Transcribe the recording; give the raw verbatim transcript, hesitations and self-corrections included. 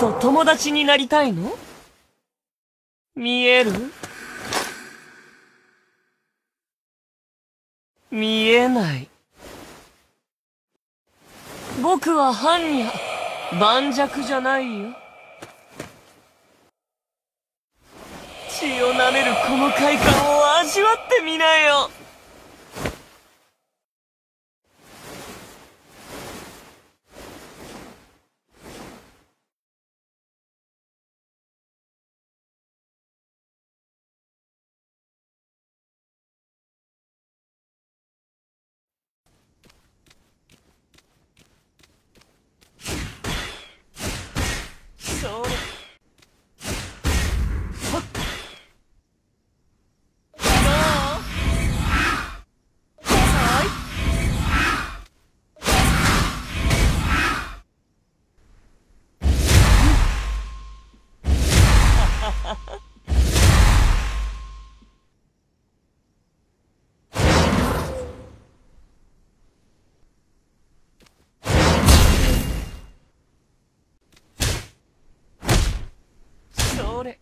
と友達になりたいの？見える？見えない。僕は般若、盤石じゃないよ。血を舐めるこの快感を味わってみなよ。それ。